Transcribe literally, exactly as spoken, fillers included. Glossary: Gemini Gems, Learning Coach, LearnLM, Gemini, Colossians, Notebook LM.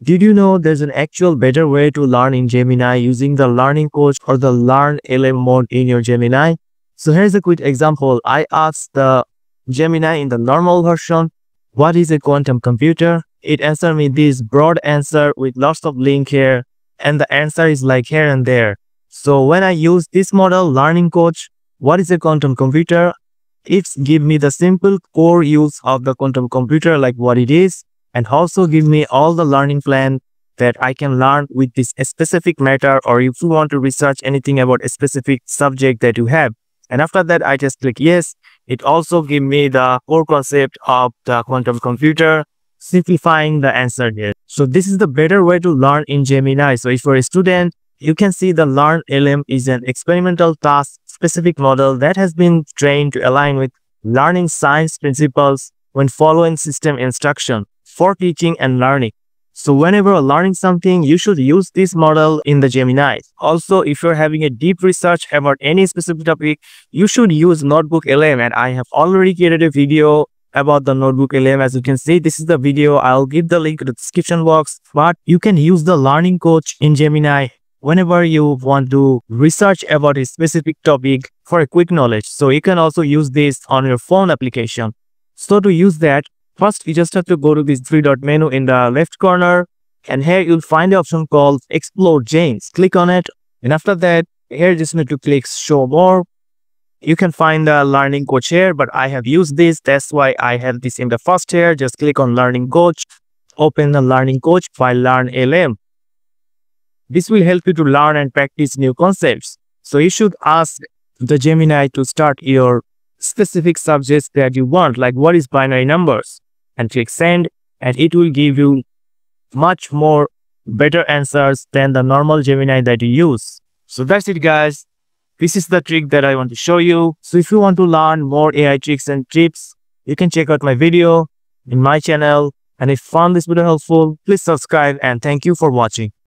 Did you know there's an actual better way to learn in Gemini using the Learning Coach or the Learn L M mode in your Gemini? So here's a quick example. I asked the Gemini in the normal version, what is a quantum computer? It answered me this broad answer with lots of link here, and the answer is like here and there. So when I use this model, Learning Coach, what is a quantum computer? It's give me the simple core use of the quantum computer, like what it is, and also give me all the learning plan that I can learn with this specific matter, or if you want to research anything about a specific subject that you have. And after that, I just click yes. It also give me the core concept of the quantum computer, simplifying the answer here. So this is the better way to learn in Gemini. So if you're a student, you can see the Learn L M is an experimental task specific model that has been trained to align with learning science principles when following system instruction for teaching and learning. So whenever you're learning something, you should use this model in the Gemini. Also, if you're having a deep research about any specific topic, you should use Notebook L M, and I have already created a video about the Notebook L M. As you can see, this is the video. I'll give the link to the description box, but you can use the Learning Coach in Gemini whenever you want to research about a specific topic for a quick knowledge. So you can also use this on your phone application. So to use that, first you just have to go to this three dot menu in the left corner, and here you'll find the option called Explore Gems. Click on it, and after that, here you just need to click Show More. You can find the Learning Coach here, but I have used this, that's why I have this in the first here. Just click on Learning Coach, open the Learning Coach by Learn L M. This will help you to learn and practice new concepts. So you should ask the Gemini to start your specific subjects that you want, like what is binary numbers, and click send, and it will give you much more better answers than the normal Gemini that you use. So that's it, guys. This is the trick that I want to show you. So if you want to learn more A I tricks and tips, you can check out my video in my channel. And if you found this video helpful, please subscribe, and thank you for watching.